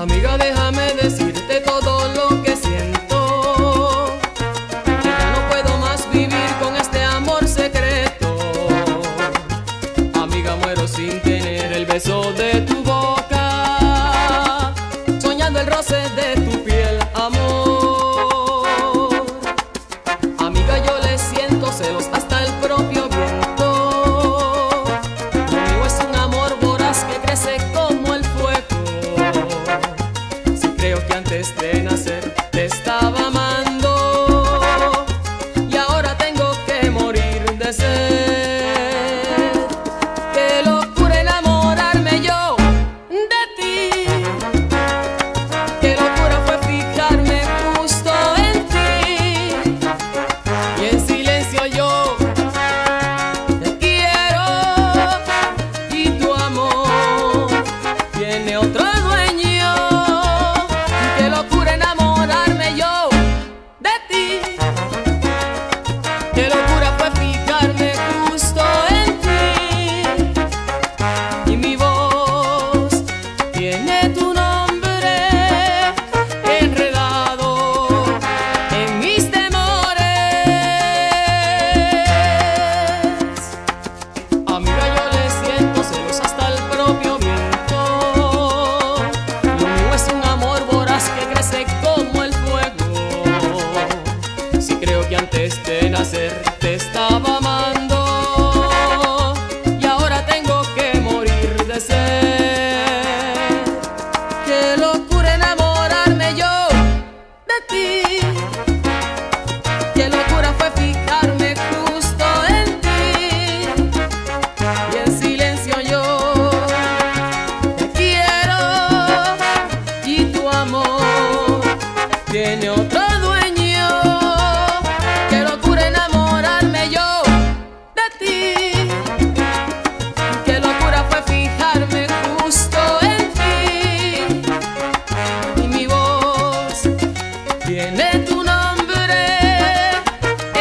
Amiga, déjame decirte todo lo que siento. Ya no puedo más vivir con este amor secreto. Amiga, muero sin tener el beso de tu boca, soñando el roce de tu piel, amor. Amiga, yo le siento celos hasta el propio viento. Lo mío es un amor voraz que crece como el fuego. Si creo que antes de nacer te estaba amando, y ahora tengo que morir de sed. Qué locura enamorarme yo de ti. Qué locura fue fijarme justo en ti. Y en silencio yo te quiero, y tu amor tiene otro dueño. Qué locura enamorarme yo de ti. Qué locura fue fijarme justo en ti. Y mi voz tiene tu nombre enredado en mis temores. Amiga, yo le siento celos hasta el propio viento. Lo mío es un amor voraz que crece como el fuego. Si creo que antes de nacer te estaba amando, y ahora tengo que morir de sed. Qué locura enamorarme yo de ti. Qué locura fue fijarme justo en ti. Y en silencio yo te quiero, y tu amor tiene otro dueño. Qué locura enamorarme yo de ti. Qué locura fue fijarme justo en ti. Y mi voz tiene tu nombre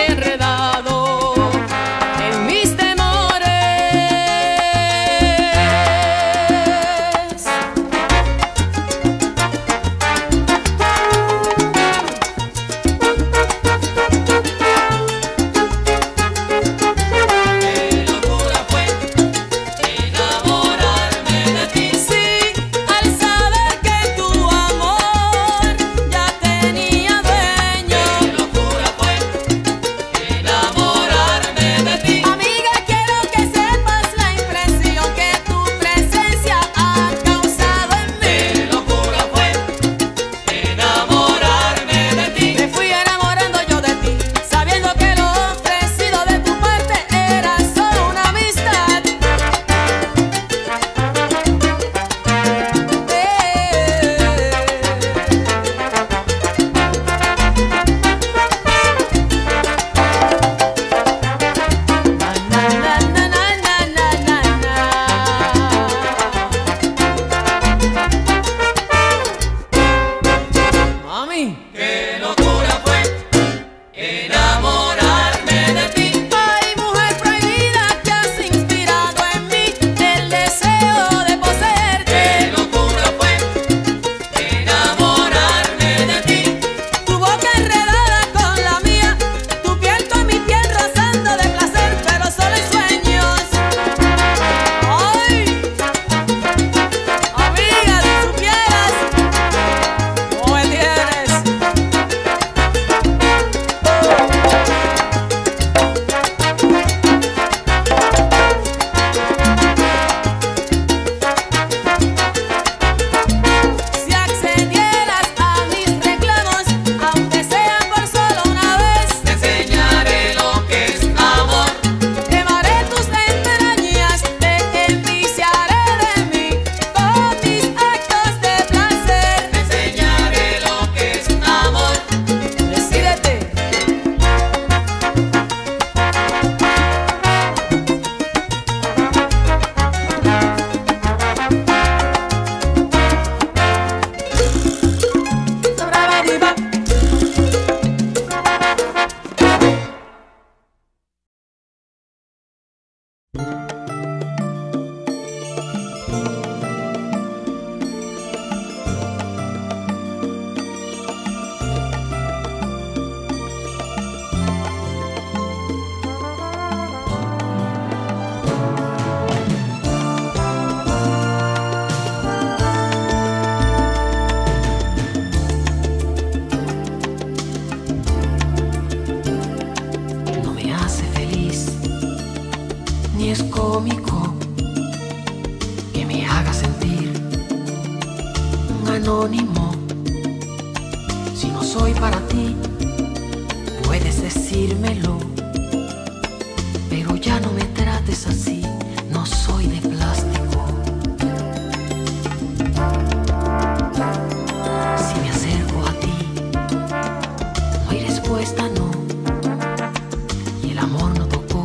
enredado en mis temores. anónimo. Si no soy para ti, puedes decírmelo, pero ya no me trates así, no soy de plástico. Si me acerco a ti, no hay respuesta, no. Y el amor no tocó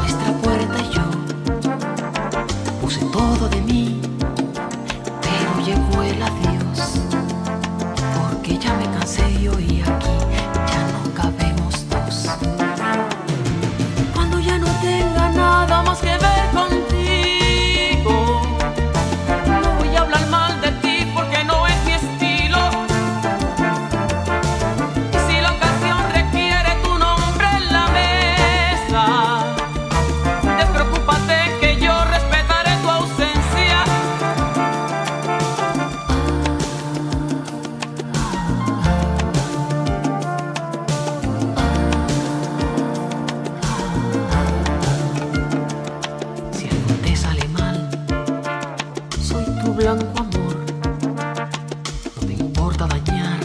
nuestra puerta y yo puse todo de mí, pero llegó el adiós, porque ya me cansé y hoy aquí blanco amor, no te importa dañar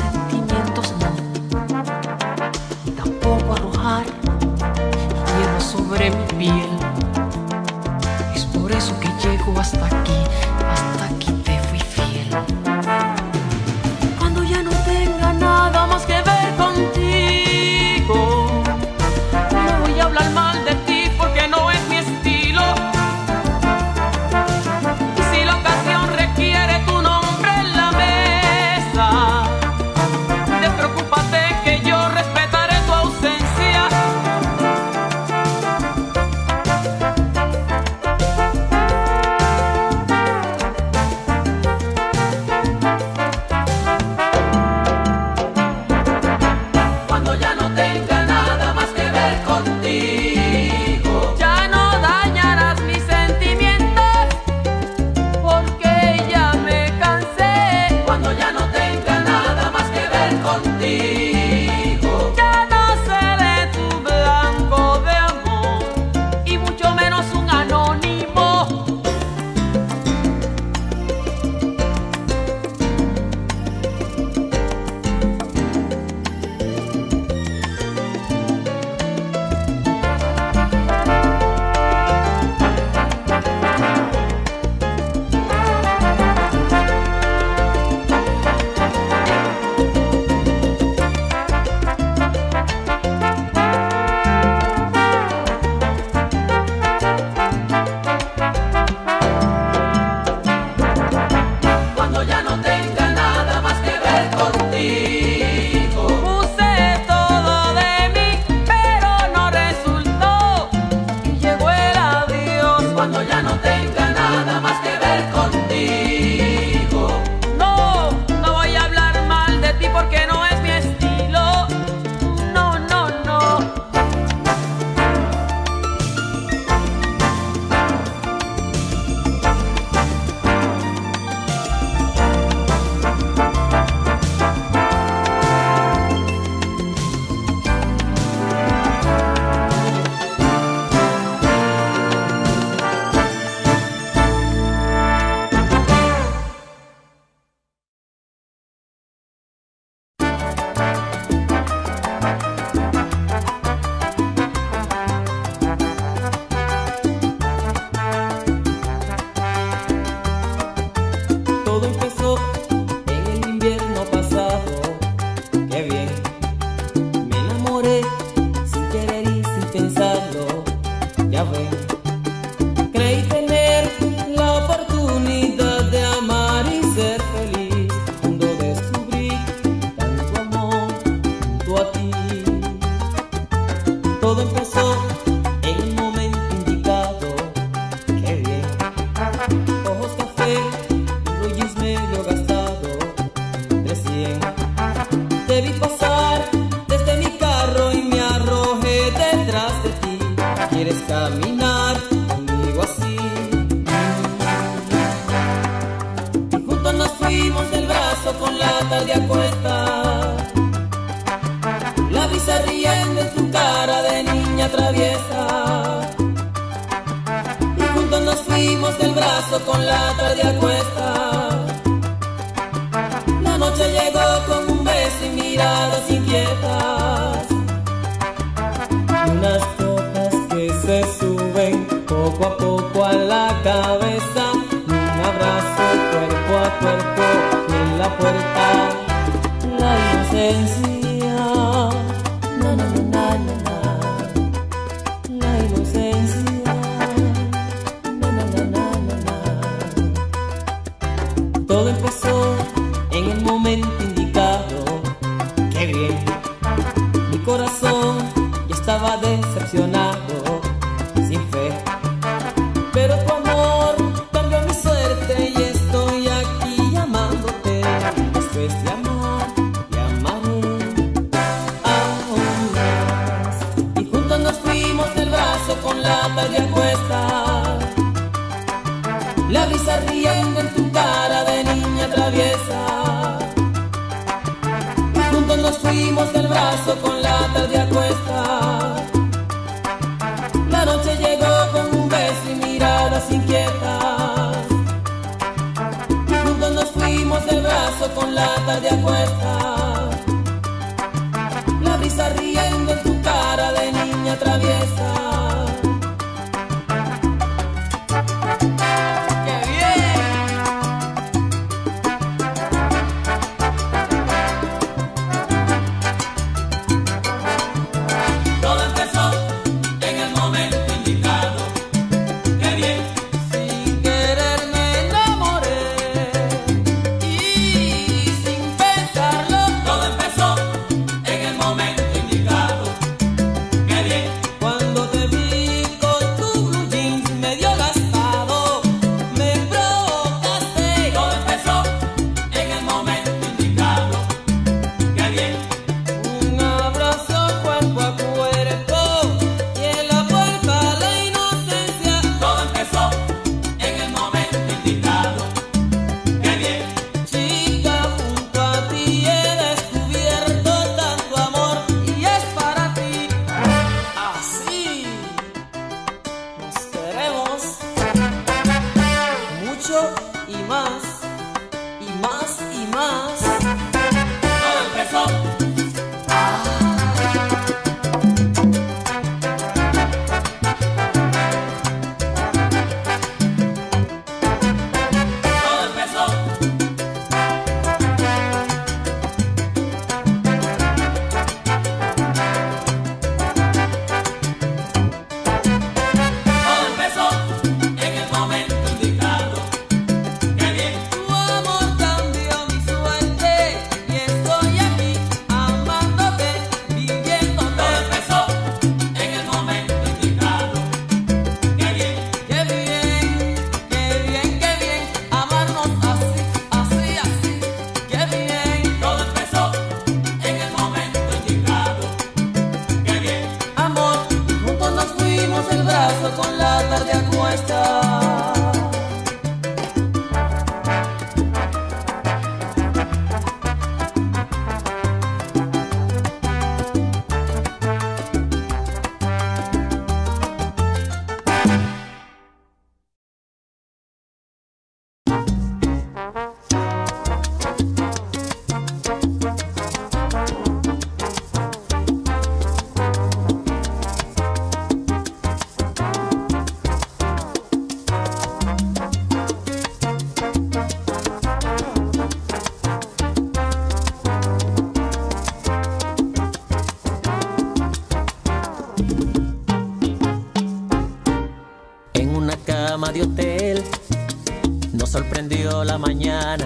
sentimientos, no, y tampoco arrojar hielo sobre mi piel. Es por eso que llego hasta aquí, hasta aquí te fui fiel. Cuando ya no tenga nada más que ver contigo, no voy a hablar mal de ti porque no es mi estilo. rompiste el brazo con la tarde a cuestas. La noche llegó con un beso y miradas inquietas. Unas copas que se suben poco a poco a la cabeza. Un abrazo cuerpo a cuerpo en la puerta. La inocencia, na, na, na, na, na. La inocencia, na, na, na, na, na. Todo empezó en el momento indicado. ¡Qué bien! Mi corazón ya estaba decepcionado, sin fe. Pero tu amor cambió mi suerte y estoy aquí llamándote. Esto es de amor. Con la tarde a cuestas, la brisa riendo en tu cara de niña traviesa. Y juntos nos fuimos del brazo con la tarde a cuestas. La noche llegó con un beso y miradas inquietas. Y juntos nos fuimos del brazo con la tarde a cuestas. La brisa riendo en tu cara de niña traviesa. De hotel nos sorprendió la mañana,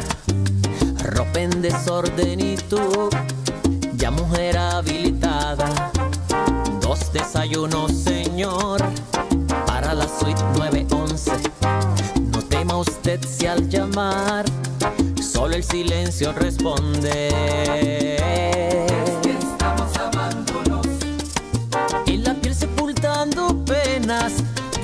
ropa en desorden y tú ya mujer habilitada. 2 desayunos, señor, para la suite 911. No tema usted si al llamar solo el silencio responde. Es que estamos amándonos, en la piel sepultando penas.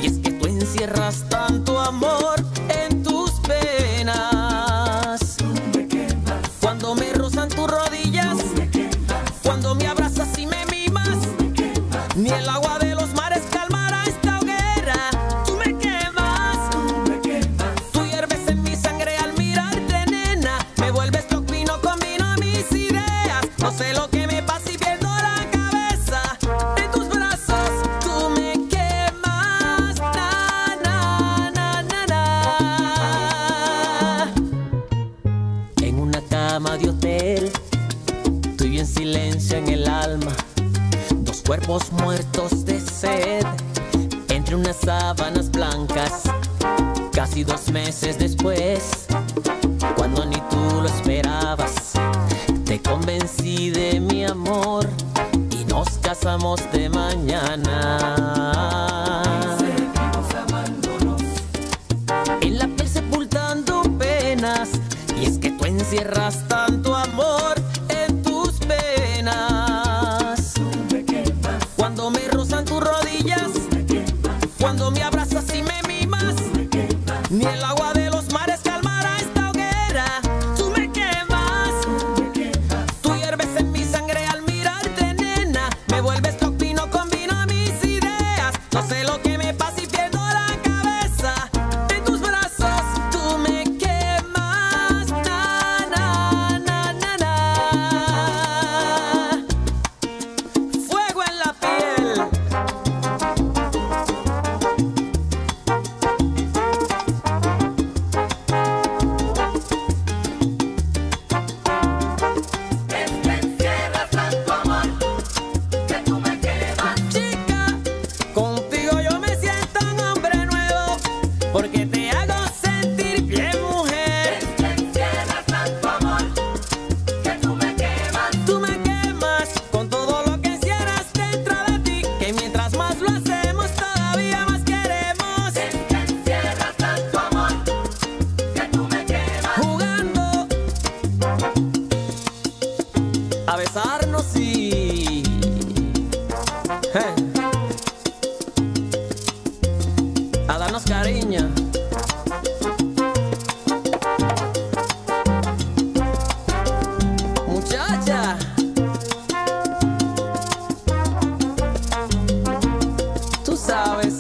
Y es que tú encierras tanto amor en tus penas. Tú me quemas. Cuando me rozan tus rodillas. Tú me quemas. Cuando me abrazas y me mimas. Tú me quemas. Ni el agua de los mares calmará esta hoguera. Tú me quemas. Tú me quemas. Cuerpos muertos de sed, entre unas sábanas blancas, casi 2 meses después, cuando ni tú lo esperabas, te convencí de mi amor y nos casamos de mañana. Seguimos amándonos, en la piel sepultando penas, y es que tú encierras tanto amor. Cuando me abrazas y me mimas, ni el agua de los mares calmará esta hoguera. Tú me quemas, tú hierves en mi sangre al mirarte, nena. Me vuelves loco y no combino mis ideas. No sé lo que me pasa y pierdo la cabeza. En tus brazos tú me quemas, na, na, na, na, na. Fuego en la piel. Porque te hago sentir bien, mujer. Te encierras tanto amor que tú me quemas. Tú me quemas con todo lo que encierras dentro de ti, que mientras más lo hacemos todavía más queremos. Te encierras tanto amor que tú me quemas. Jugando a besarnos y... a darnos cariño, muchacha. Tú sabes,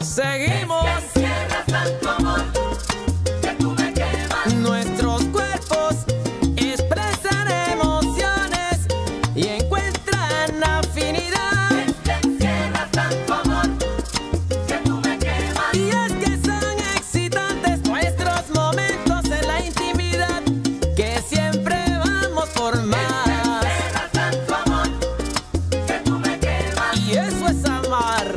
seguimos. Te encierras tanto amor que tú me quemas. Nuestros cuerpos expresan emociones y encuentran afinidad. Te encierras tanto amor que tú me quemas. Y es que son excitantes nuestros momentos en la intimidad, que siempre vamos por más. Te encierras tanto amor que tú me quemas. Y eso es amar.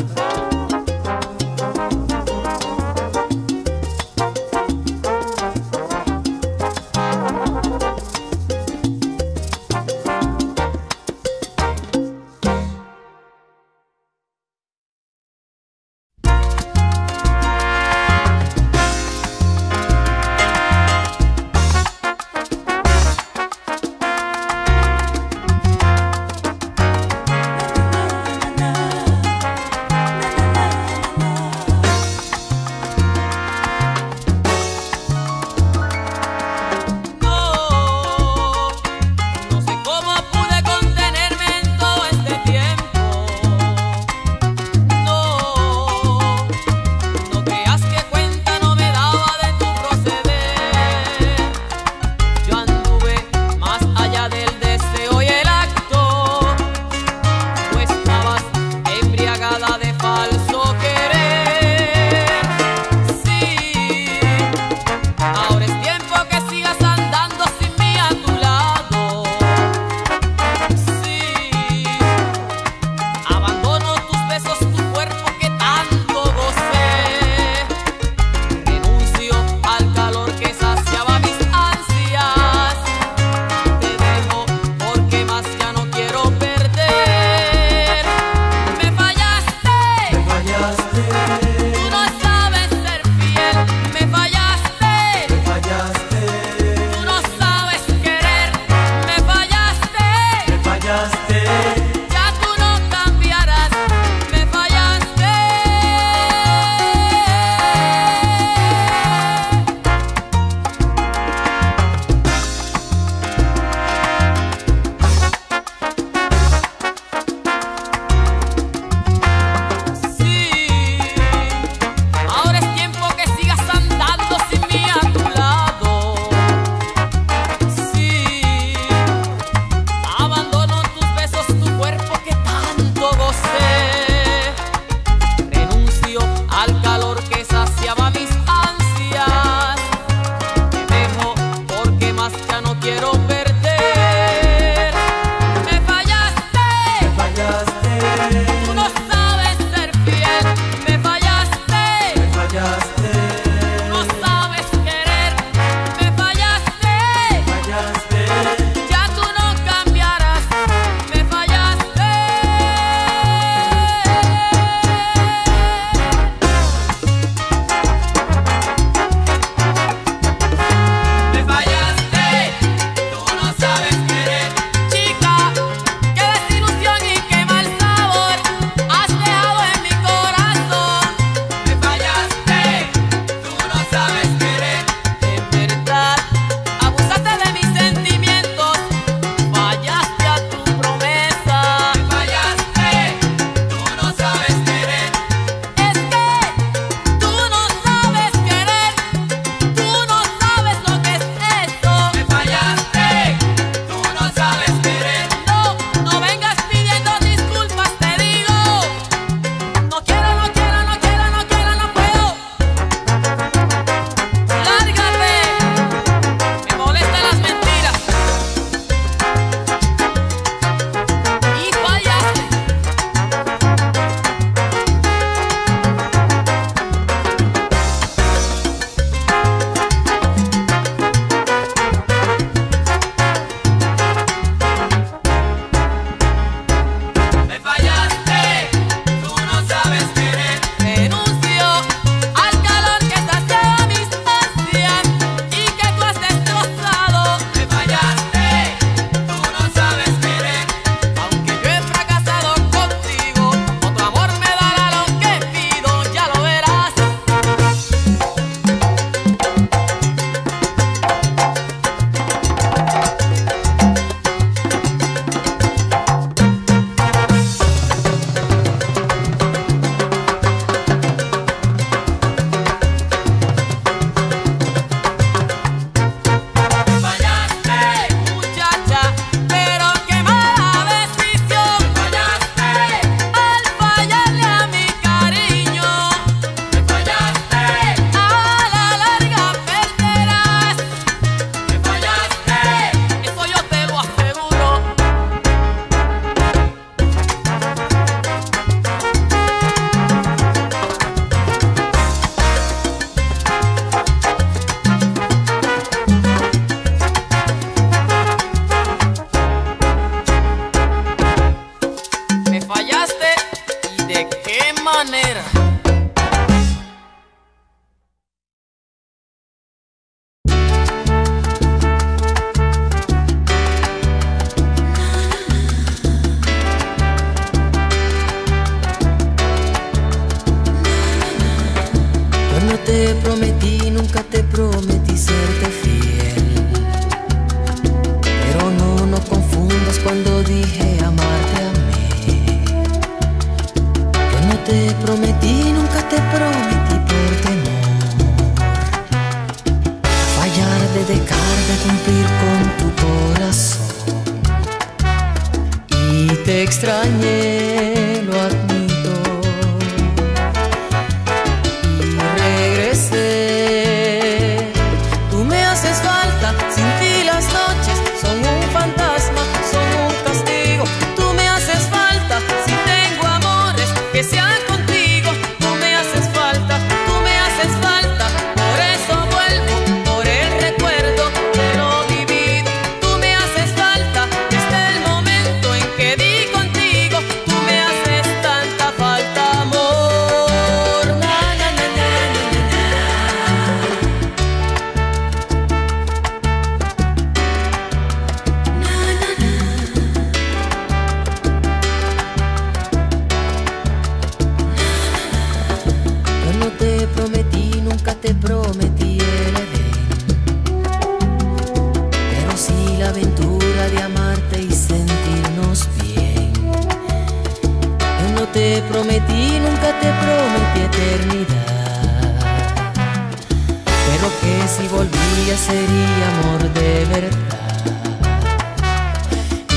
de dejar de cumplir con tu corazón. Y te extrañé, lo admito, y regresé. Tú me haces falta, sin ti las noches son un fantasma, son un castigo. Tú me haces falta, si tengo amores que sean contigo. Tú me haces falta, tú me haces falta, por eso vuelvo, por el recuerdo de lo vivido. Tú me haces falta desde el momento en que di contigo. Tú me haces tanta falta, amor. Na, na, na, na, na. Yo no te prometí, nunca te prometí el Edén, pero sí la aventura de amarte y sentirnos bien. Yo no te prometí, nunca te prometí eternidad, pero que si volvía sería amor de verdad. Y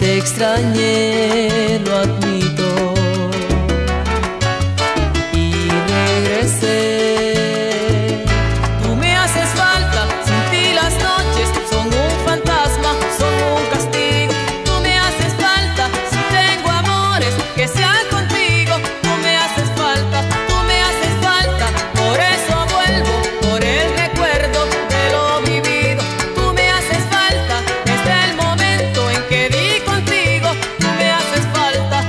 te extrañé, lo admito, y regresé. Tú me haces falta, sin ti las noches son un fantasma, son un castigo. Tú me haces falta, si tengo amores que sean contigo. Tú me haces falta, tú me haces falta, por eso vuelvo, por el recuerdo de lo vivido. Tú me haces falta desde el momento en que di contigo. Tú me haces falta,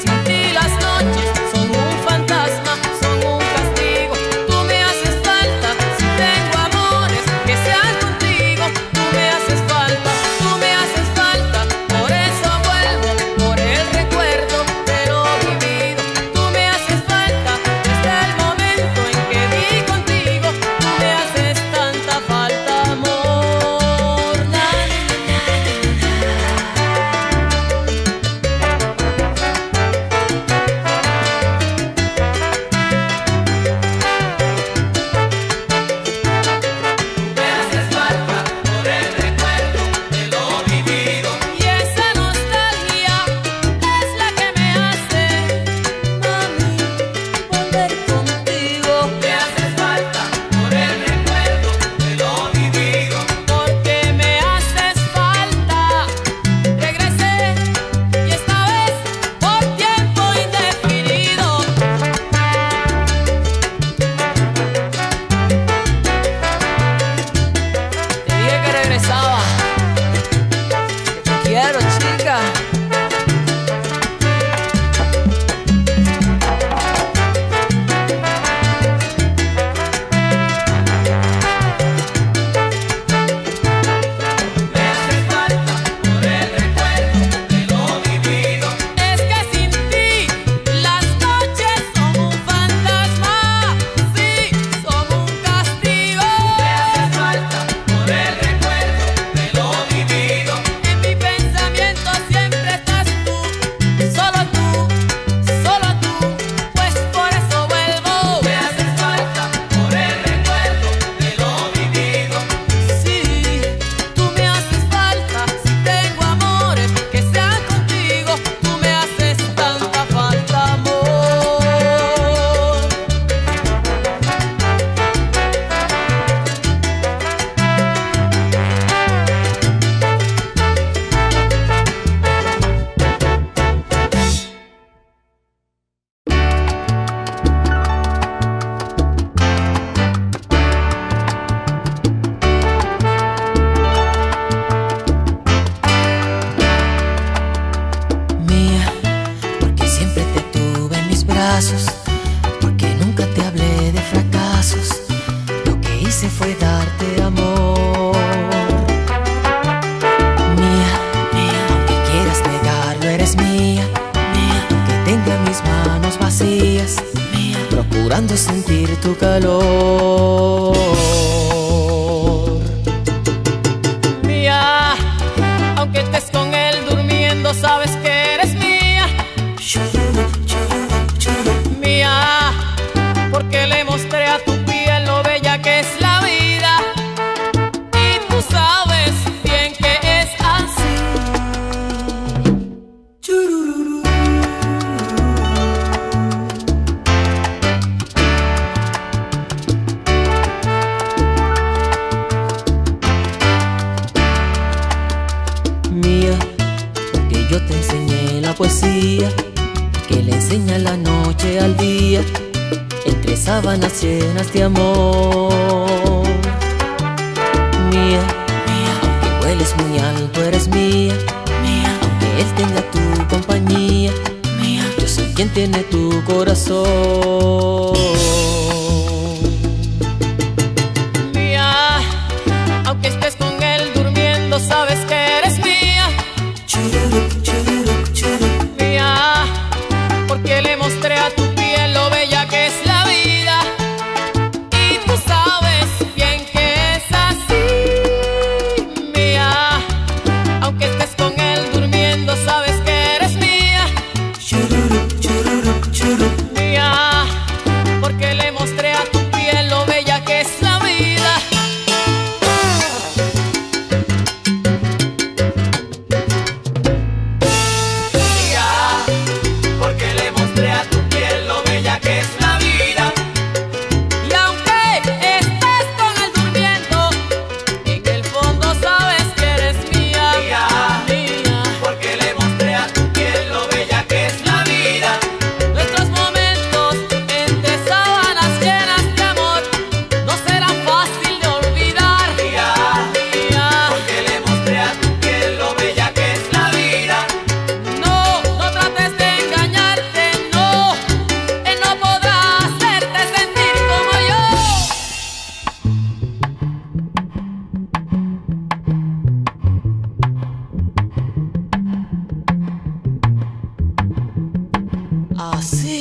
sin ti las noches son un fantasma, son un castigo. Tú me haces falta, si tengo amores que sean contigo. Tú me haces falta, por eso vuelvo, por el recuerdo de lo vivido. Tú me haces falta desde el momento en que di contigo. Tú me haces tanta falta, amor. Na, me haces falta por el recuerdo de lo vivido. Y esa nostalgia es la que me hace, mami, volver contigo. Me haces falta por el recuerdo de lo vivido. Porque me haces falta, regresé, y esta vez por tiempo indefinido. Te dije que regresaba. Te quiero, chica. Me haces falta por el recuerdo de lo vivido. Es que sin ti las noches son un fantasma, sí, son un castigo. Me haces falta por el recuerdo de lo vivido. En mi pensamiento siempre estás tú, solo tú, pues por eso vuelvo. Me haces falta por el recuerdo de lo vivido. Sí, tú me haces falta, si tengo amores que sean contigo. Tú me haces tanta falta, amor. Mía, porque siempre te tuve en mis brazos, porque nunca te hablé de fracasos. Lo que hice fue darte amor. Mía, mía, aunque quieras negarlo, eres mía. Mía, aunque tenga mis manos vacías, mía, procurando sentir tu calor. Mía, aunque estés con él durmiendo, sabes que eres mía. Mía, porque le mostré a tu piel lo bella que es la vida. poesía que le enseña la noche al día, entre sábanas llenas de amor. Mía, mía, aunque vueles muy alto eres mía, mía, aunque él tenga tu compañía, mía, yo soy quien tiene tu corazón. Mía, aunque estés con él durmiendo, sabes que eres mía. Mía, porque le mostré a tu piel lo bella que es la vida, y tú sabes bien que es así. Mía, aunque estés con él durmiendo, sabes que eres mía. Mía, porque le mostré a tu piel lo bella que es la vida. Así.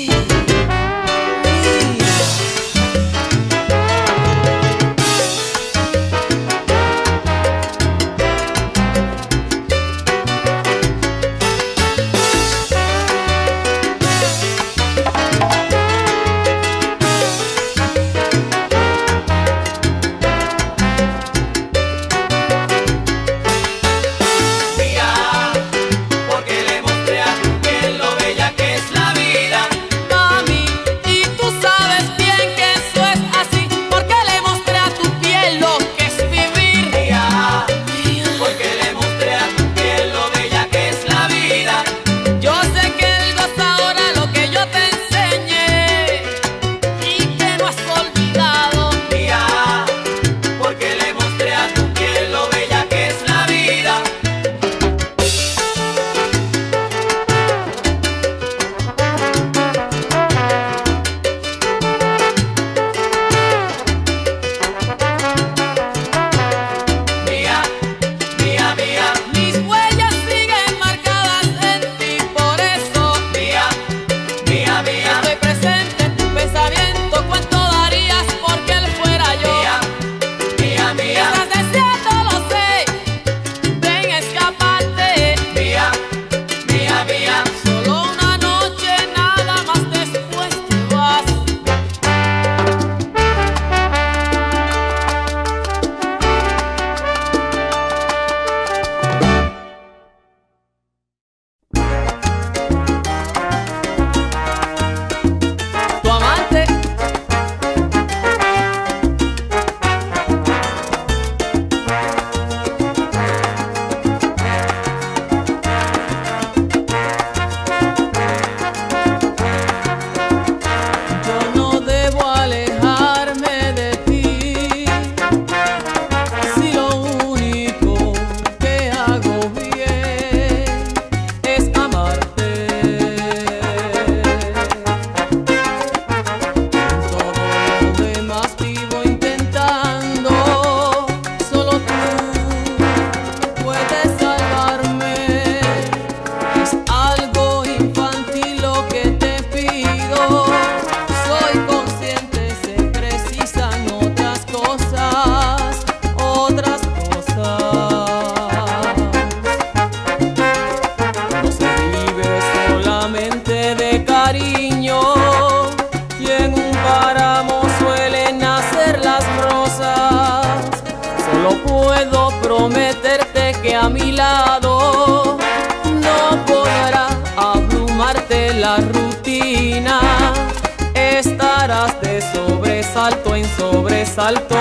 Sobresalto en sobresalto,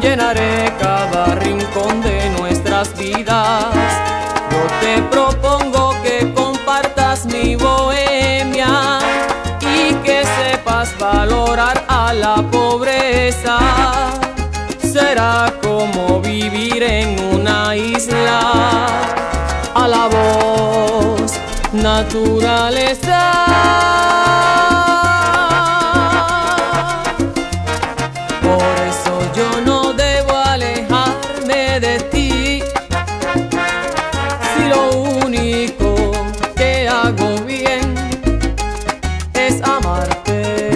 llenaré cada rincón de nuestras vidas. Yo te propongo que a la pobreza. Será como vivir en una isla. A la voz naturaleza. Por eso yo no debo alejarme de ti. Si lo único que hago bien es amarte,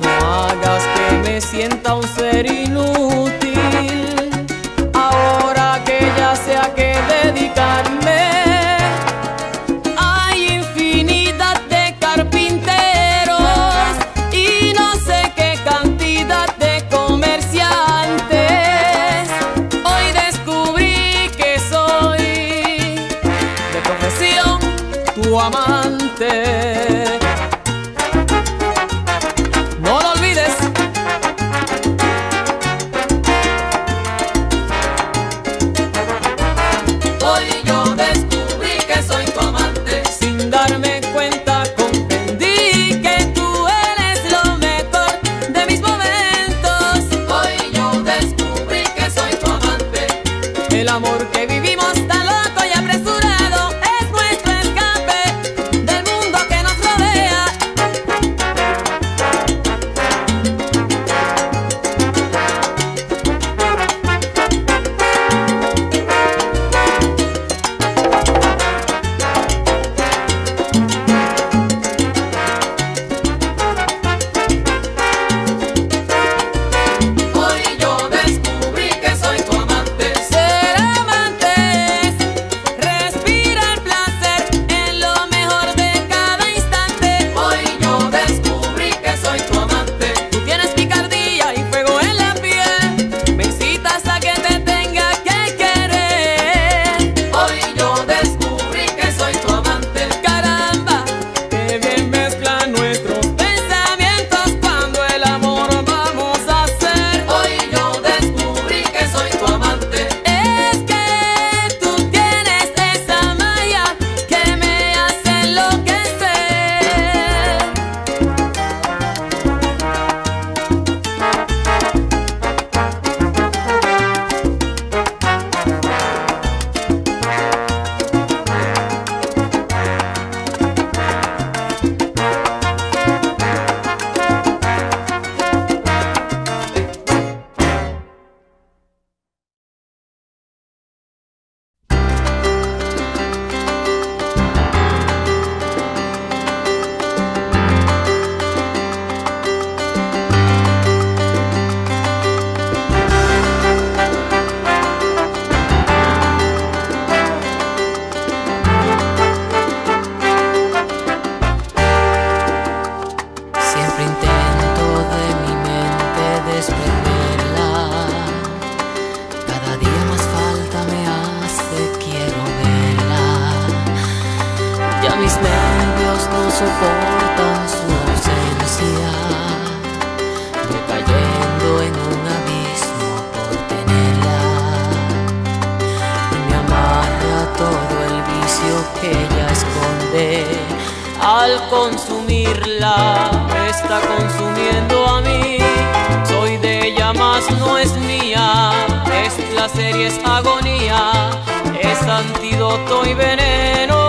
no hagas que me sienta un ser inútil. Ahora que ya sé a qué dedicarme, hay infinidad de carpinteros y no sé qué cantidad de comerciantes. Hoy descubrí que soy de profesión tu amante. No lo olvides. Hoy yo descubrí que soy tu amante. Sin darme cuenta comprendí que tú eres lo mejor de mis momentos. Hoy yo descubrí que soy tu amante. El amor que vivimos tan loco y apresurado es nuestro escape del mundo que nos rodea. Hoy yo descubrí que soy tu amante. Ser amantes, respira el placer en lo mejor de cada instante. Hoy yo descubrí que soy tu amante. Tú tienes picardía y fuego en la piel, me incitas a que te tenga que querer. Hoy yo descubrí que soy tu amante. Caramba, qué bien mezclan nuestros pensamientos cuando el amor vamos a hacer. Hoy yo descubrí que soy tu amante. Es que tú tienes esa magia que me hace enloquecer. Mis nervios no soportan su ausencia. Voy cayendo en un abismo por tenerla. Y me amarra todo el vicio que ella esconde. Al consumirla, me está consumiendo a mí. Soy de ella, mas no es mía. Es placer y es agonía. Es antídoto y veneno.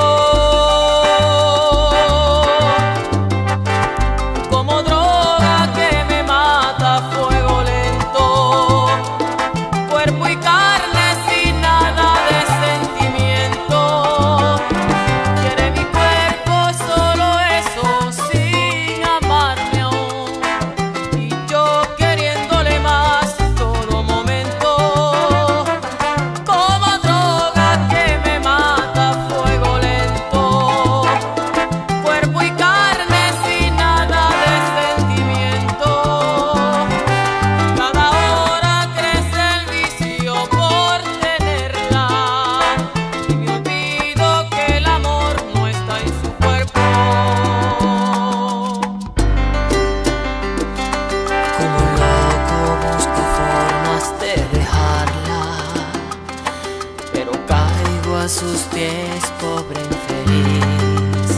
A sus pies, pobre infeliz,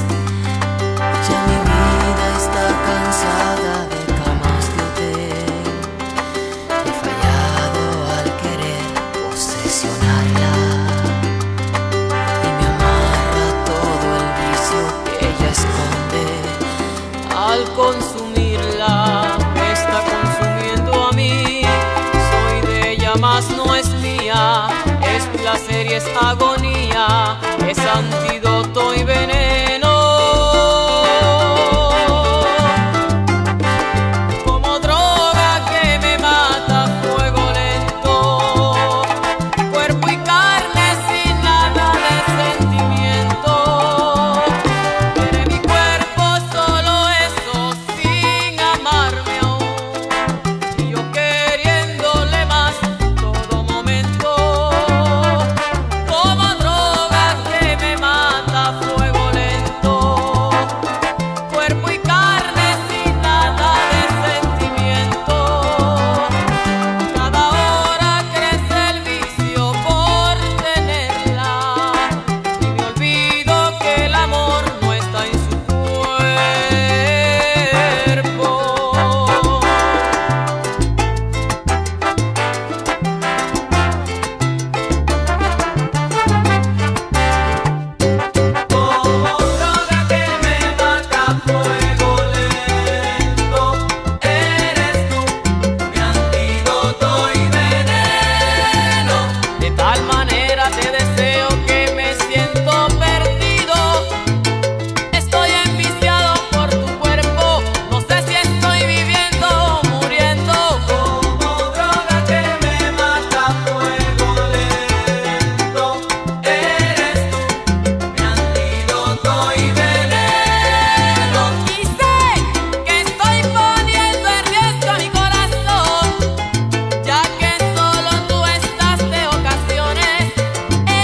ya mi vida mía mas no es mía, es placer y es agonía, es antídoto y veneno. Como droga que me mata a fuego lento, cuerpo y carne sin nada de sentimiento. Tiene mi cuerpo solo eso sin amarme aún, y yo queriéndole más todo momento. Como droga que me mata a fuego lento, cuerpo y carne sin nada de sentimiento. Cada hora crece el vicio por tenerla, y me olvido que el amor no está en su cuerpo. Como droga que me mata a fuego lento, eres tú mi antídoto y veneno. De tal manera te deseo que me siento perdido. Estoy enviciado por tu cuerpo, no sé si estoy viviendo o muriendo. Como droga que me mata a fuego lento, eres tú mi antídoto y veneno. Y sé que estoy poniendo en riesgo mi corazón,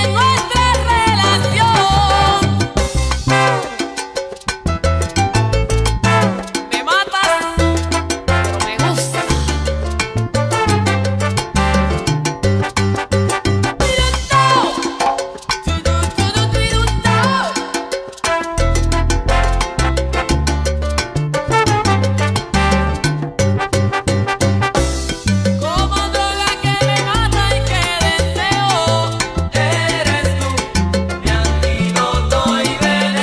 ya que solo tú estás de ocasiones en nuestra relación. Me matas, pero me gusta. Como droga que me mata y que deseo, eres tú mi antídoto y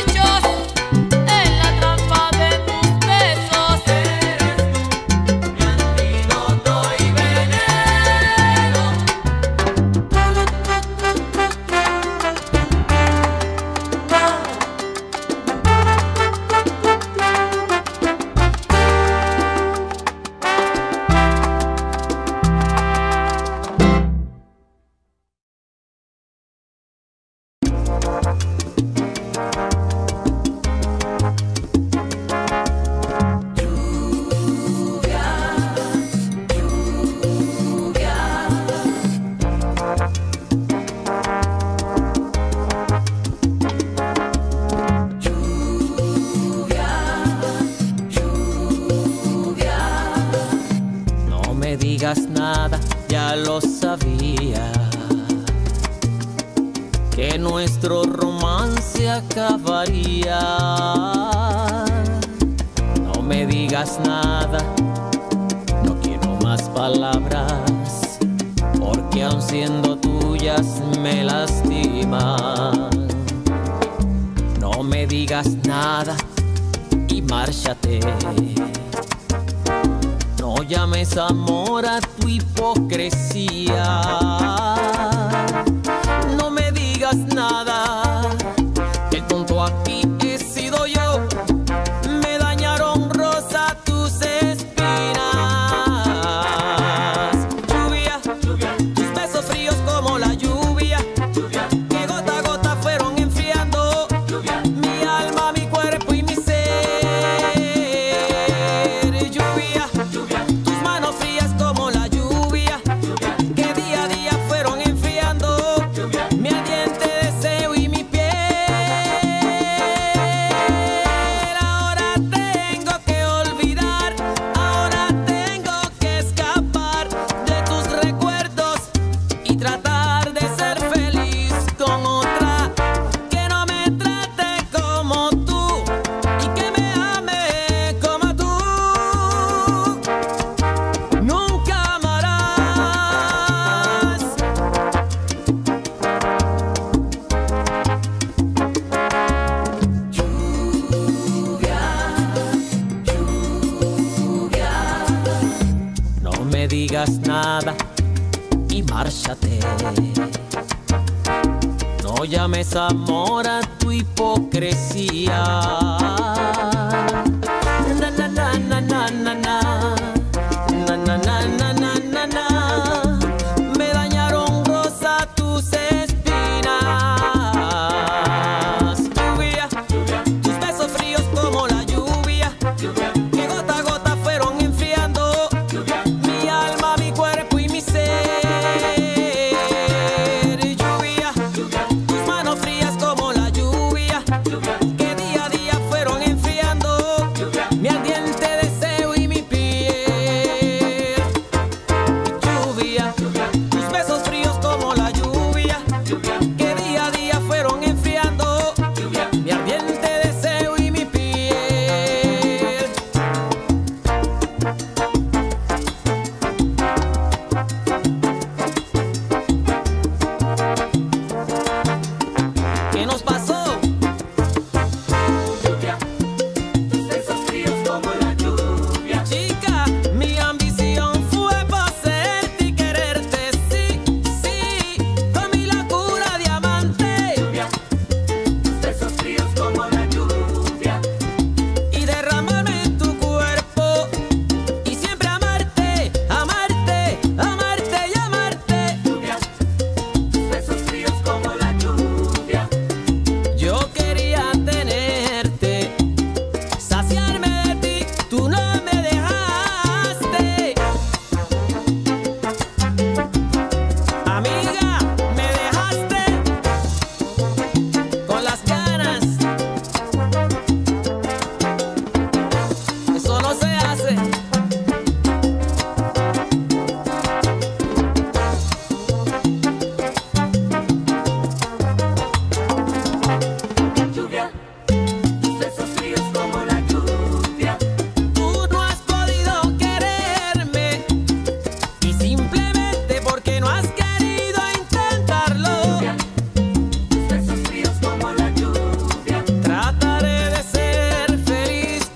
veneno. Estoy perdido en tus caprichos, en la trampa de tus besos. Eres tú mi antídoto y veneno. No me digas nada, ya lo sabía, que nuestro romance acabaría. No me digas nada, no quiero más palabras, porque aun siendo tuyas me lastiman. No me digas nada y márchate. No llames amor a tu hipocresía. No me digas nada, el tonto aquí he sido yo. Me dañaron rosa tus espinas. Lluvia, tus besos fríos como la lluvia, que gota a gota fueron enfriando mi alma, mi cuerpo y mi ser. Lluvia, tus manos frías como la lluvia, que día a día fueron enfriando digas nada y márchate. No llames amor a tu hipocresía. Na na na na na na na. Na na na na na na na. Me dañaron rosa tus espinas. Lluvia, tus besos fríos como la lluvia. Que gota a gota fueron enfriando mi alma, mi cuerpo y mi ser. Lluvia, tus manos frías como la lluvia. Que día a día fueron enfriando mi ardiente deseo y mi piel. Lluvia, tus besos fríos como la lluvia. Que día a día fueron enfriando mi ardiente deseo y mi piel. ¿Qué nos pasó? Lluvia, tus besos fríos como la lluvia. Chica, mi ambición fue poseerte y quererte, sí, con mi locura diamante. Lluvia, tus besos fríos como la lluvia. Y derramarme en tu cuerpo y siempre amarte, amarte, amarte y amarte. Lluvia, tus besos fríos como la lluvia. Yo quería tenerte, saciarme de ti, tú no me dejaste. Amiga, me dejaste con las ganas. Eso no se hace. Lluvia, tus besos fríos como la lluvia. Tú no has podido quererme y simplemente porque no has querido intentarlo. Lluvia, tus besos fríos como la lluvia. Trataré de ser feliz con otra. No me digas nada y márchate. Pasa lo que a mí,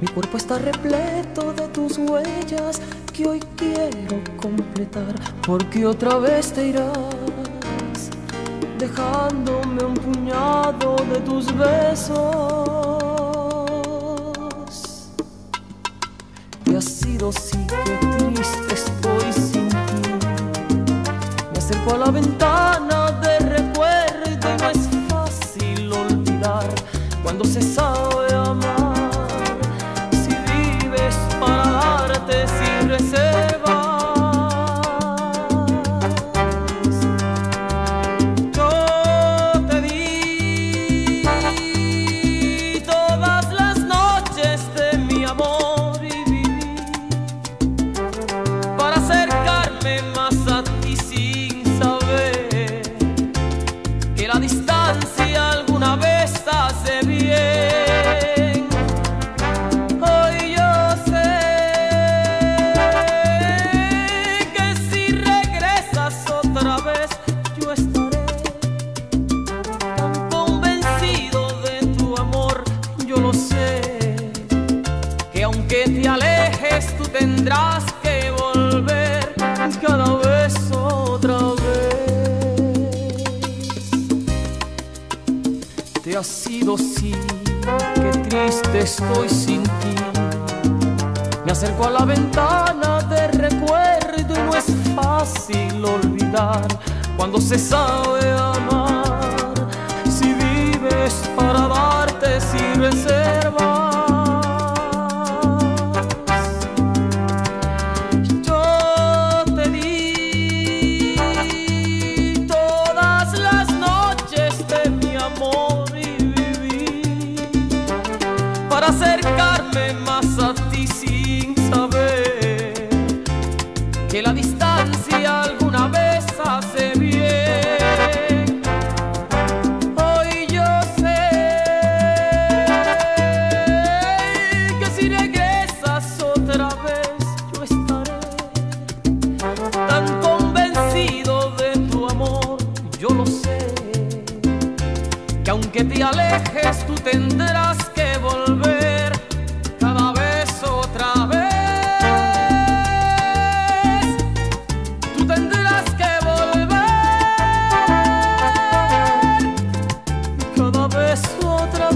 mi cuerpo está repleto de tus huellas que hoy quiero completar, porque otra vez te irás, dejándome un puñado de tus besos. Te has ido, sí, que triste estoy sin ti. Me acerco a la ventana de recuerdo y no es fácil olvidar. Cuando se sabe amar, si vives para darte sin reservas, yo te di todas las noches de mi amor y viví para acercarme más a ti sin saber que la distancia alguna vez hace bien. Hoy yo sé que si regresas otra vez yo estaré tan convencido de tu amor. Yo lo sé, que aunque te alejes tú tendrás que volver cada vez otra vez. diciendo sí, qué triste estoy sin ti. Me acerco a la ventana de recuerdo y no es fácil olvidar cuando se sabe amar. Si vives para darte sin reservas, yo te di todas las noches de mi amor y viví para acercarme más a ti sin saber que la distancia alguna vez hace bien. Que aunque te alejes, tú tendrás que volver cada vez otra vez. Tú tendrás que volver cada vez otra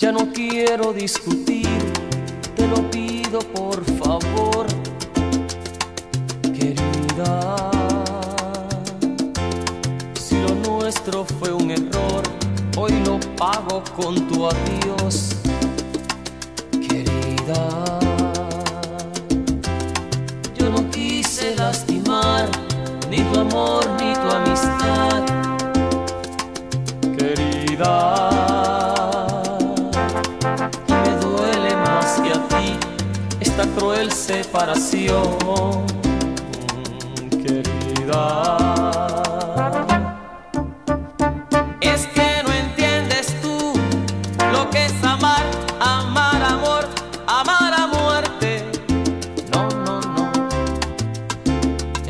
Ya no quiero discutir, te lo pido por favor, querida. Si lo nuestro fue un error, hoy lo pago con tu adiós, querida. Yo no quise lastimar ni tu amor ni tu amistad, querida. Esta cruel separación, querida. Es que no entiendes tú lo que es amar, amar amor, amar a muerte. No, no, no.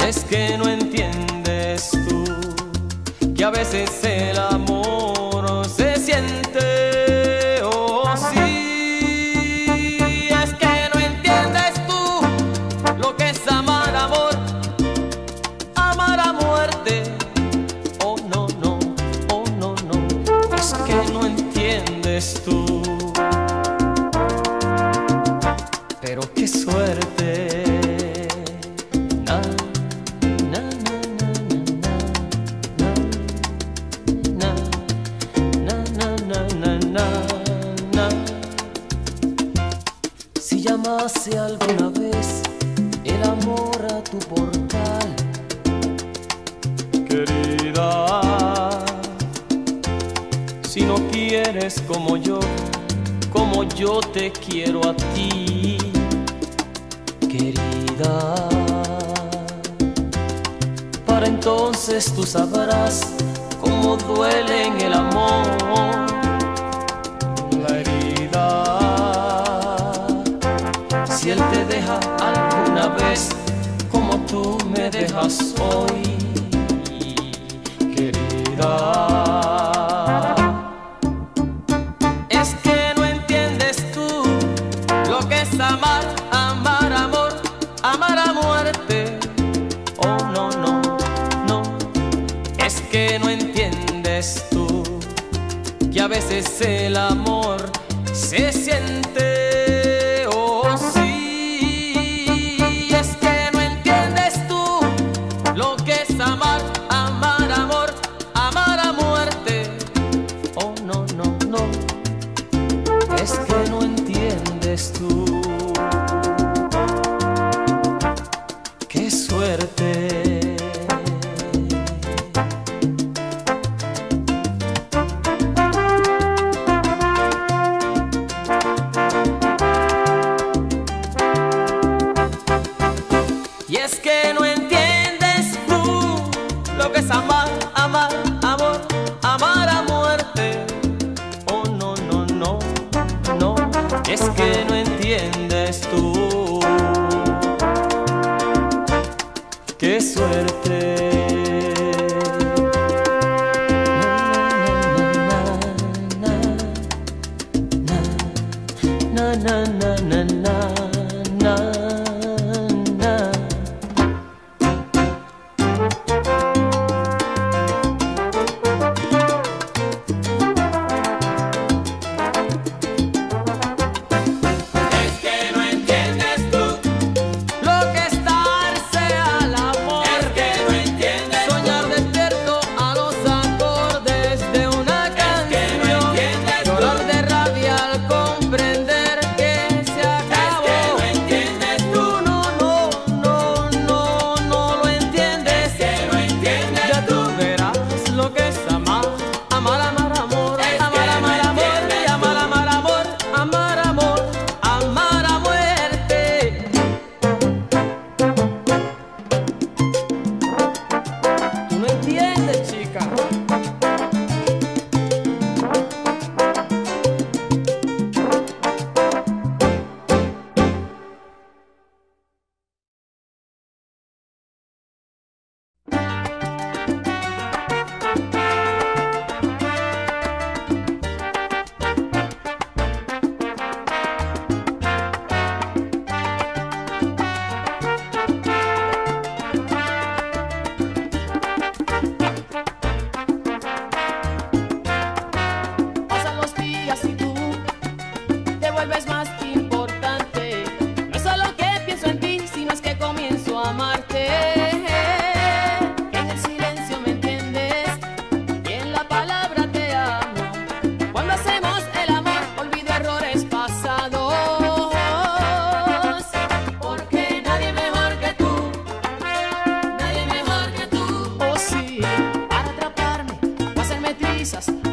Es que no entiendes tú que a veces el amor se siente. Tú. Pero qué suerte, na, na, na, na, na, na, na, na, na. Si llamase alguna vez el amor a tu portal, querida. Si no quieres como yo te quiero a ti, querida. Para entonces tú sabrás cómo duele en el amor la herida. Si él te deja alguna vez como tú me dejas hoy, querida. A veces el amor se siente, oh sí. Es que no entiendes tú lo que es amar, amar, amor, amar a muerte. Oh no, no, no, es que no entiendes tú. Qué suerte.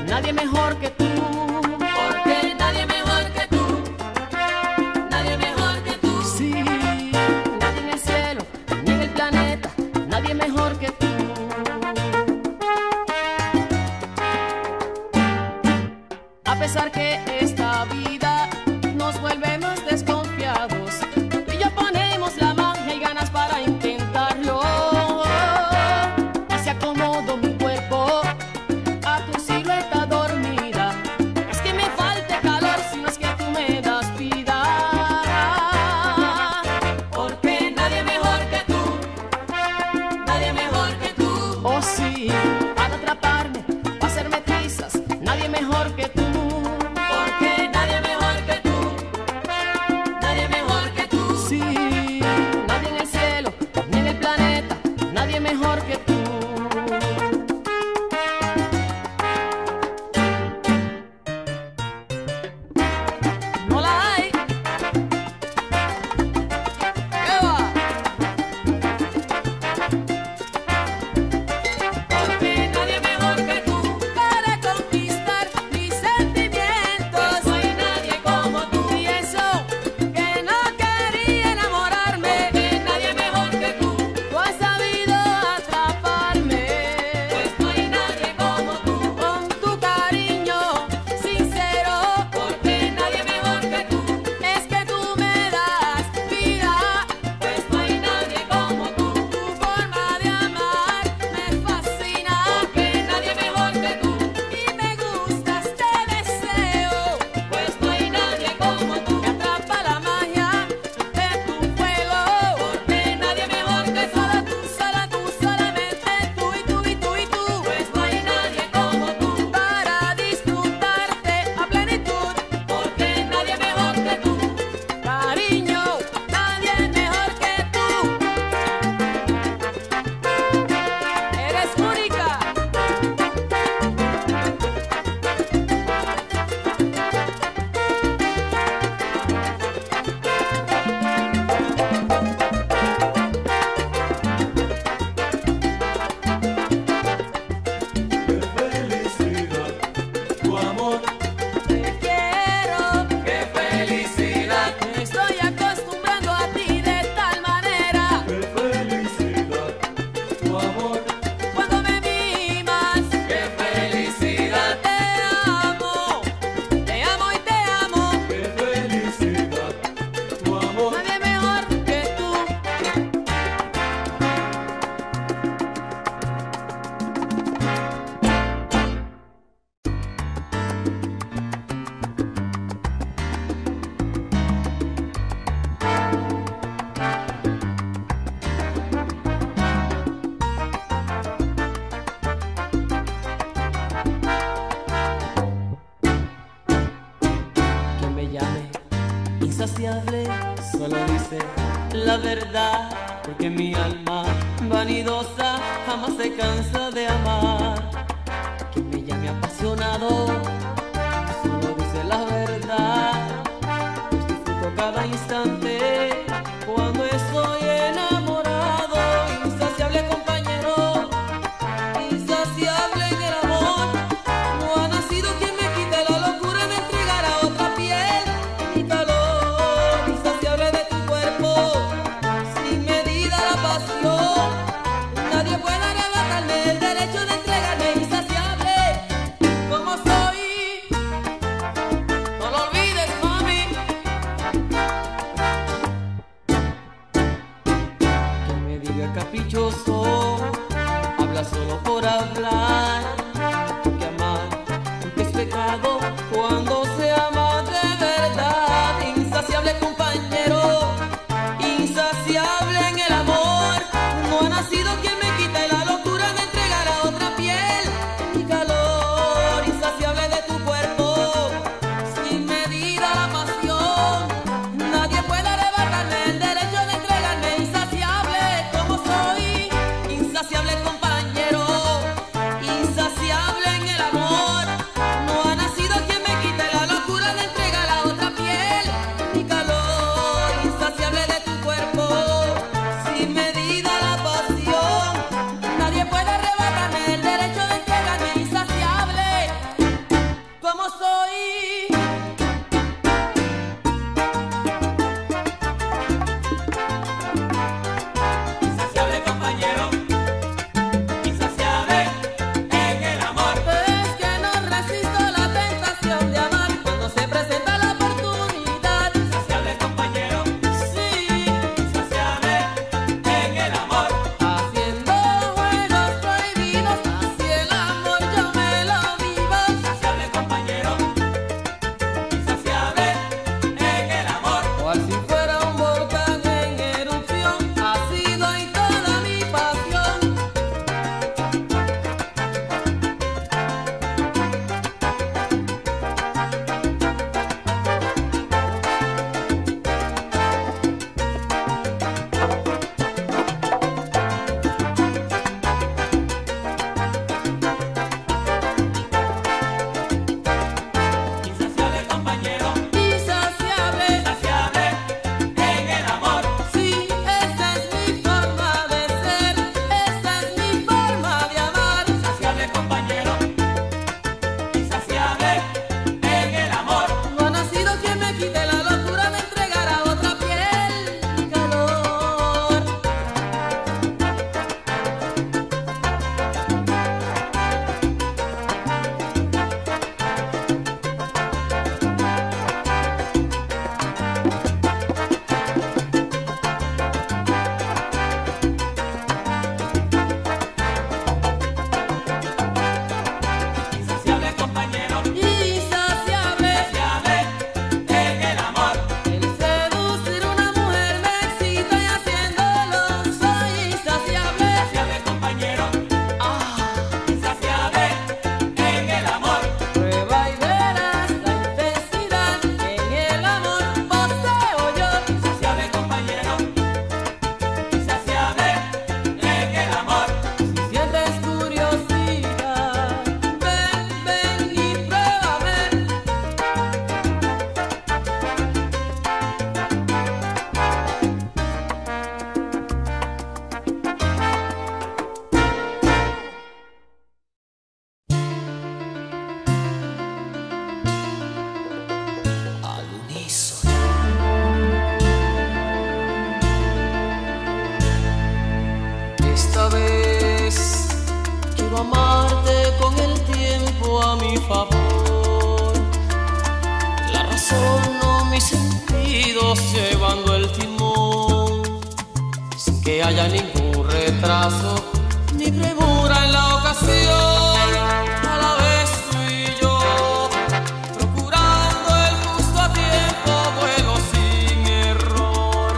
Nadie mejor que tú, porque nadie mejor que tú. insaciable, solo dice la verdad, porque mi alma vanidosa jamás se cansa de amar. Quien me llame apasionado, solo dice la verdad, pues disfruto cada instante cuando estoy enamorado. Insaciable compañero, insaciable en el amor, no ha nacido quien me quite la locura de entregar a otra piel mi calor. Insaciable de tu cuerpo, sin medida la pasión, nadie puede arrebatarme el derecho de entregarme. Insaciable como soy, no lo olvides, mami. Que me diga caprichoso, habla solo por hablar, que amar es pecado cuando se ama de verdad. Insaciable compañero, insaciable en el amor, no ha nacido quien me quite la locura de entregar a otra piel mi calor. Insaciable de tu cuerpo, sin medida la pasión, nadie puede arrebatarme el derecho de entregarme. Insaciable como soy, insaciable compañero, insaciable en el amor, no ha nacido quien me quite la locura de entregar a otra piel mi calor. Insaciable de tu cuerpo, sin medida la pasión, nadie puede arrebatarme el derecho de entregarme. Insaciable como soy. Insaciable compañero, insaciable en el amor, Es que no resisto la tentación de amar cuando se presenta la oportunidad. insaciable compañero, Sí, insaciable en el amor, haciendo juegos prohibidos, así el amor yo me lo vivo. insaciable compañero, insaciable en el amor, Cual si fuera un volcán en erupción, así doy toda mi pasión. Insaciable compañero, Insaciable, insaciable en el amor, sí, esa es mi forma de ser, esa es mi forma de amar. Insaciable compañero, insaciable en el amor, No ha nacido quien me quite la locura de entregar a otra piel mi calor. Insaciable compañero, Insaciable, insaciable en el amor, el seducir una mujer me excita y haciéndolo soy insaciable. insaciable compañero, insaciable en el amor, Prueba y verás la intensidad que en el amor poseo yo. insaciable compañero, insaciable en el amor, Si sientes curiosidad, ven, ven y pruébame. Al unísono. Esta vez quiero amarte con el tiempo a mi favor, la razón o mis sentidos llevando el timón, sin que haya ningún retraso ni premura en la ocasión. A la vez tú y yo, procurando el justo a tiempo, vuelo sin error,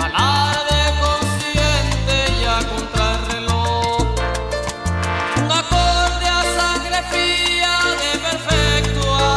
alarde consciente ya contra el reloj, un acorde a sangre fría de perfecto amor.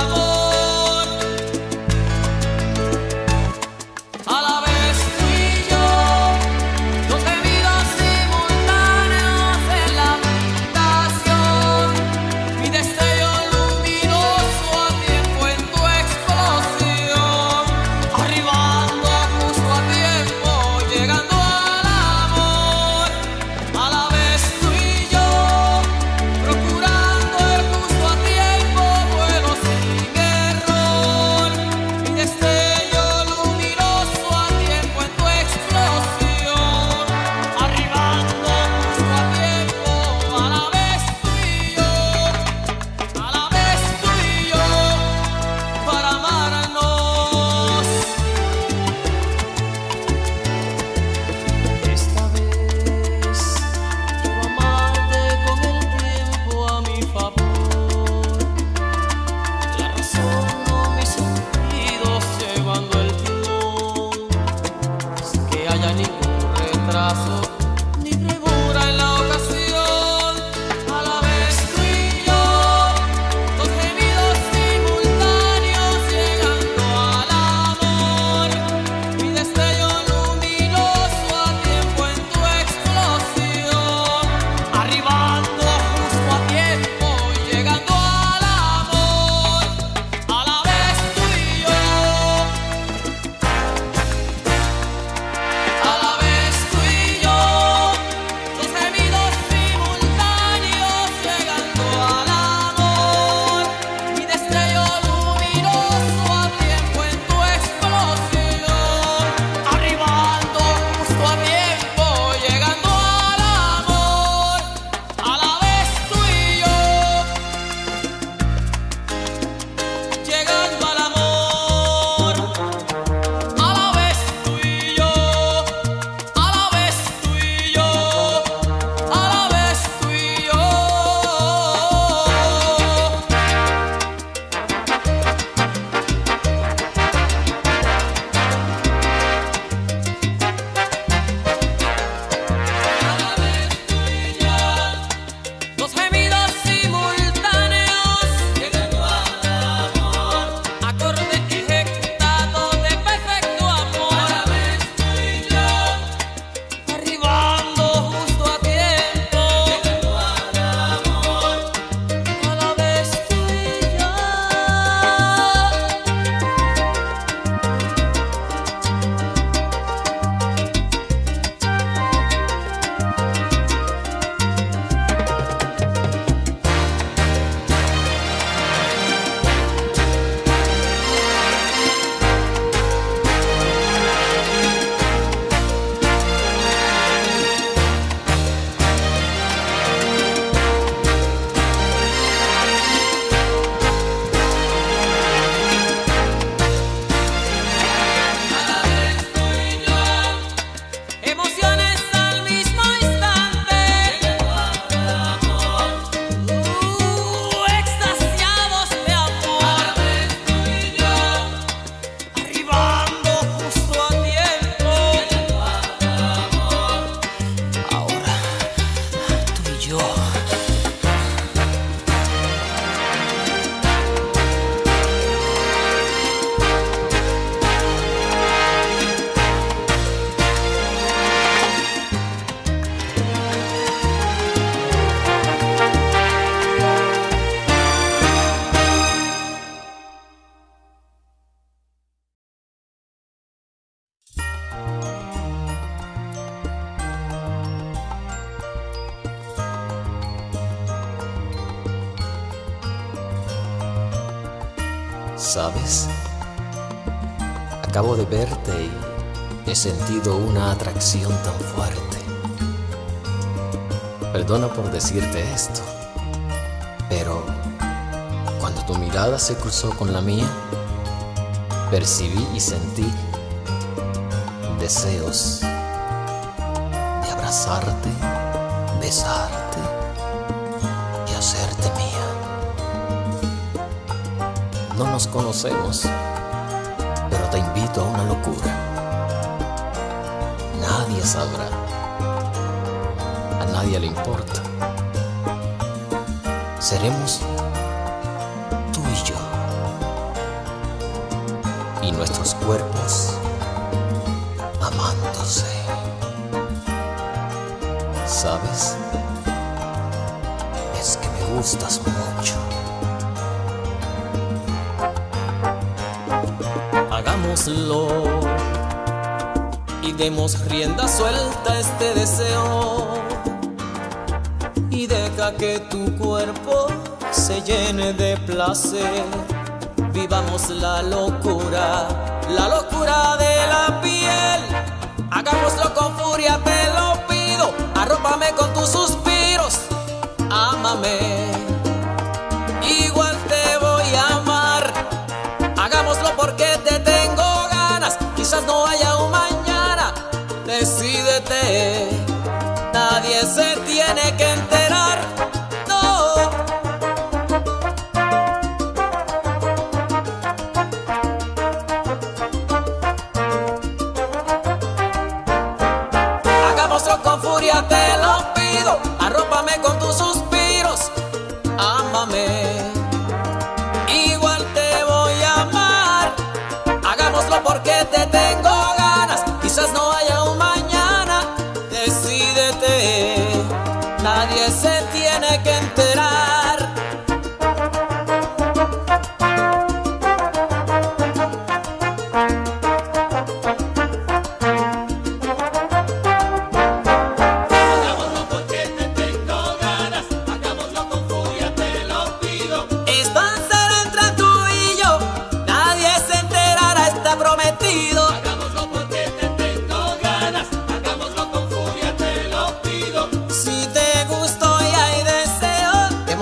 ¿Sabes? Acabo de verte y he sentido una atracción tan fuerte. Perdona por decirte esto, pero cuando tu mirada se cruzó con la mía, percibí y sentí deseos de abrazarte, besarte y hacerte mía. No nos conocemos, pero te invito a una locura. Nadie sabrá, a nadie le importa. Seremos tú y yo, y nuestros cuerpos amándose. ¿Sabes? Es que me gustas mucho. Hagámoslo y demos rienda suelta a este deseo, y deja que tu cuerpo se llene de placer. Vivamos la locura de la piel. Hagámoslo con furia, te lo pido. Arrópame con tus suspiros, ámame, igual te voy a amar. Hagámoslo porque te tengo ganas, quizás no haya un mañana. Decídete, nadie se tiene que enterar. Con furia te lo pido, arrópame con tus suspiros, ámame, igual te voy a amar. Hagámoslo porque te tengo ganas, quizás no haya un mañana. Decídete, nadie se tiene que enterar.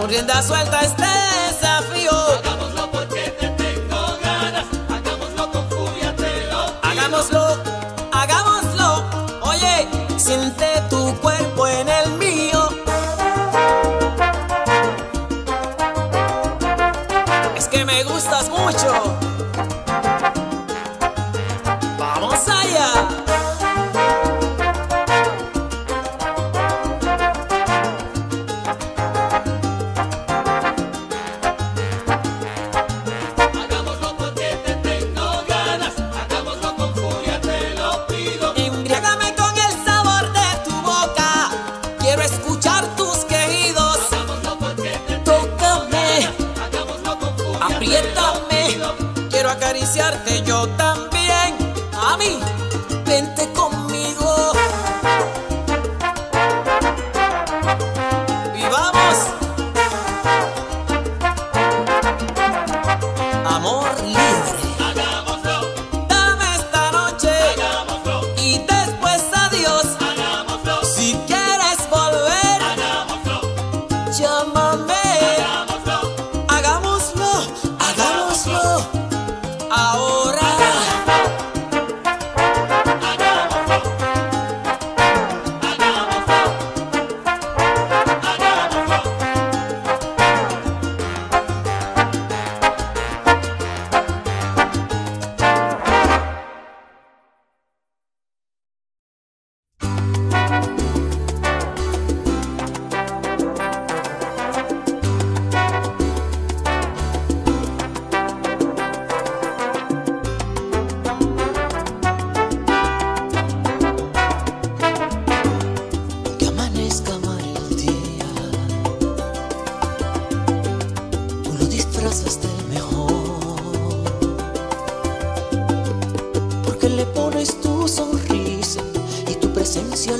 Rienda suelta este desafío. Hagámoslo porque te tengo ganas. Hagámoslo con furia, te lo pido. Hagámoslo, hagámoslo. Oye, siente tu cuerpo en el mío. Es que me gustas mucho. Vamos allá. Quiero acariciarte yo también. A mí, vente conmigo. Vivamos. Amor libre. Hagámoslo. Dame esta noche. Hagámoslo. Y después adiós. Hagámoslo. Si quieres volver. Hagámoslo. Llámame.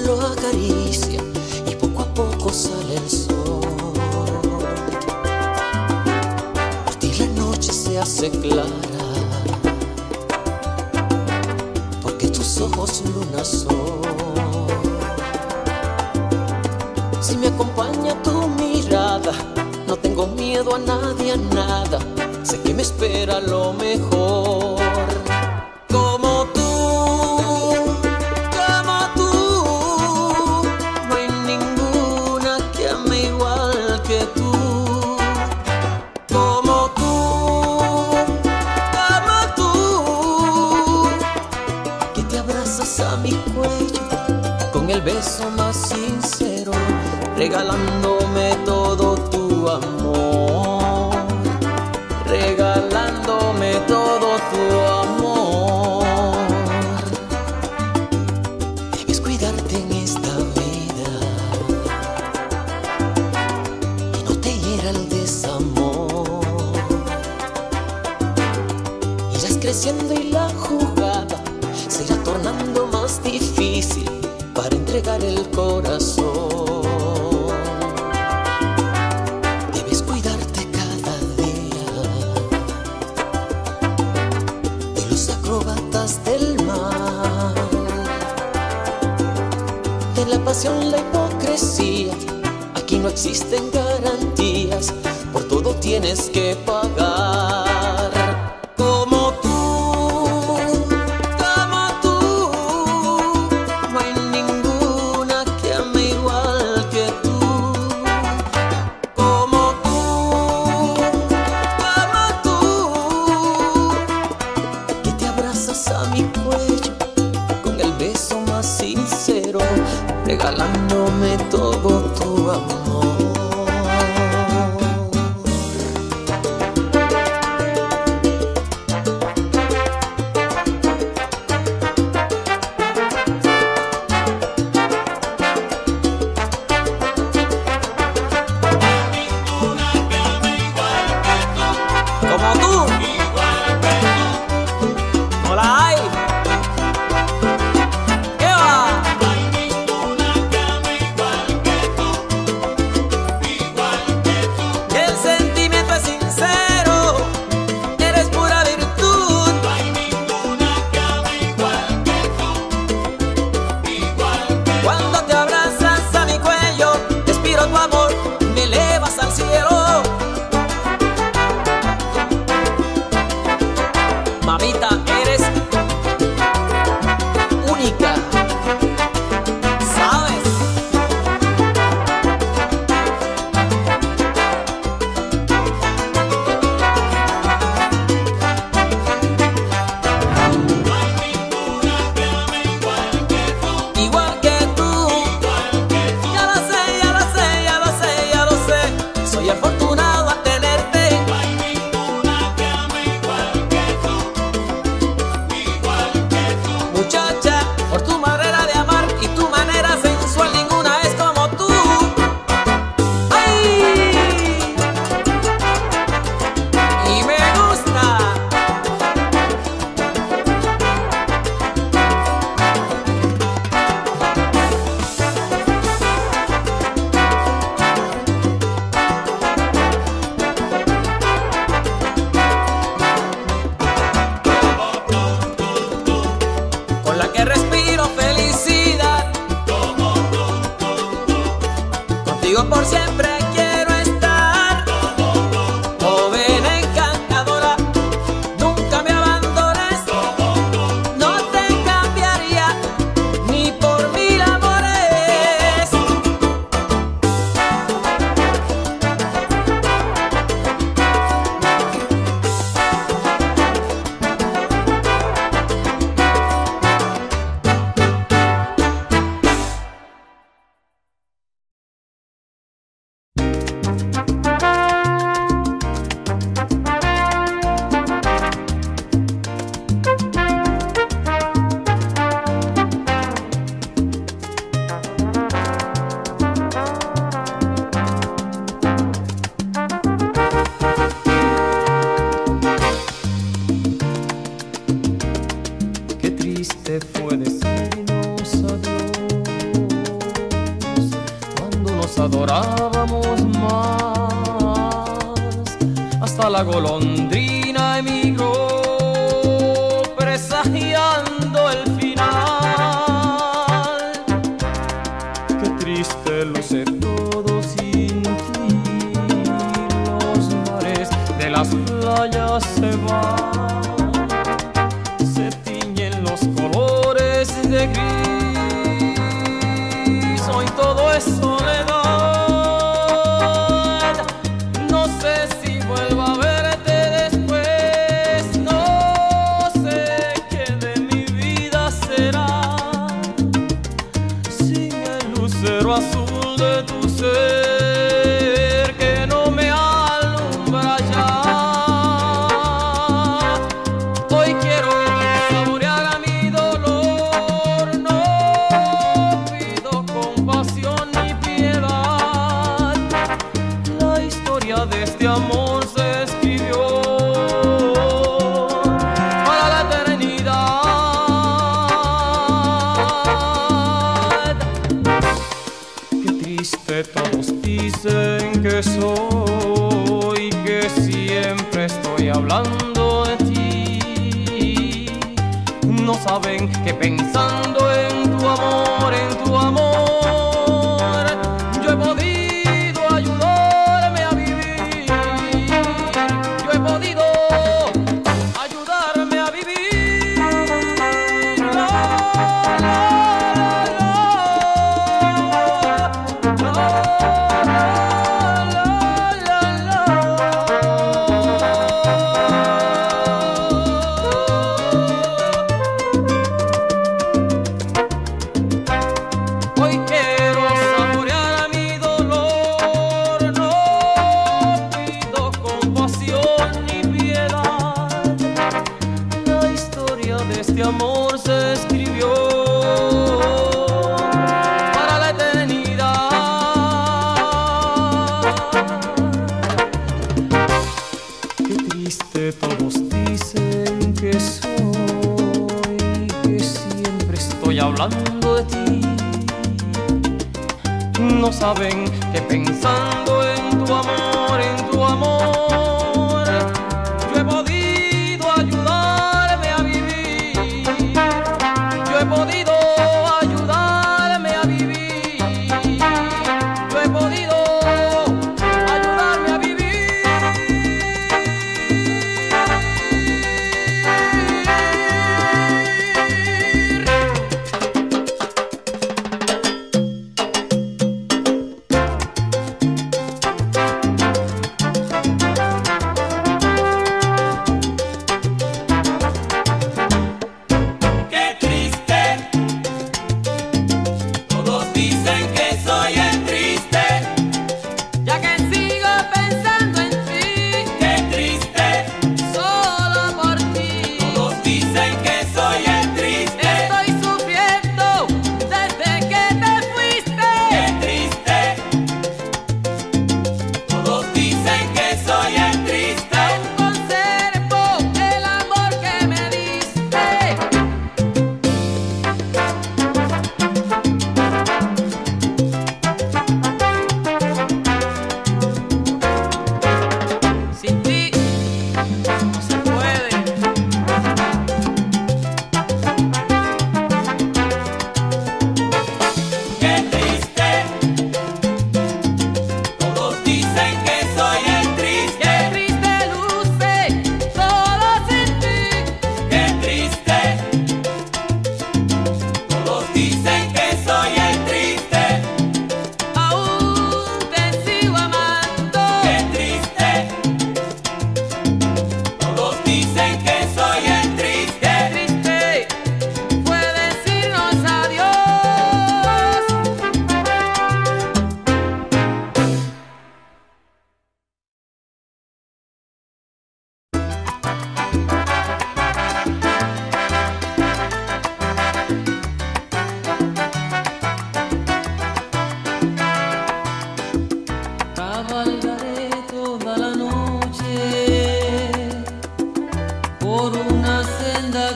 Lo acaricia y poco a poco sale el sol. Por ti la noche se hace noche clara, porque tus ojos luna son. Si me acompaña tu mirada, no tengo miedo a nadie, a nada, sé que me espera lo mejor. Como tú, no hay ninguna que ame igual que tú. Como tú, que te abrazas a mi cuello con el beso más sincero, regalándome todo tu amor, regalándome todo tu amor. Es cuidarte en esta vida y no te hiera el desamor. Irás creciendo y la jugada se irá tornando más difícil para entregar el corazón. Del mal, de la pasión, la hipocresía, aquí no existen garantías, por todo tienes que pagar. Como tú, no hay ninguna que ame igual que tú. Como tú, que te abrazas a mi cuello con el beso más sincero, regalándome todo tu amor. Mamita, eres única, ¿sabes? No hay ninguna que ame igual que tú. Igual que tú. Ya lo sé. Soy afortunado. Contigo por siempre quiero estar, joven encantadora, nunca me abandones, no te cambiaría ni por mil amores. Adorábamos más, hasta la golondrina y mi de gris, hoy todo es soledad. No sé si vuelvo a verte después, no sé qué de mi vida será sin el lucero azul de tu ser. De este amor se escribió para la eternidad. Qué triste todos dicen que soy, que siempre estoy hablando de ti. No saben que pensando en tu amor, yo he podido. Este amor se escribió para la eternidad. Qué triste todos dicen que soy, que siempre estoy hablando de ti. No saben que pensando en tu amor, yo he podido.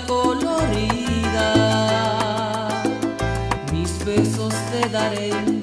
Colorida, mis besos te daré.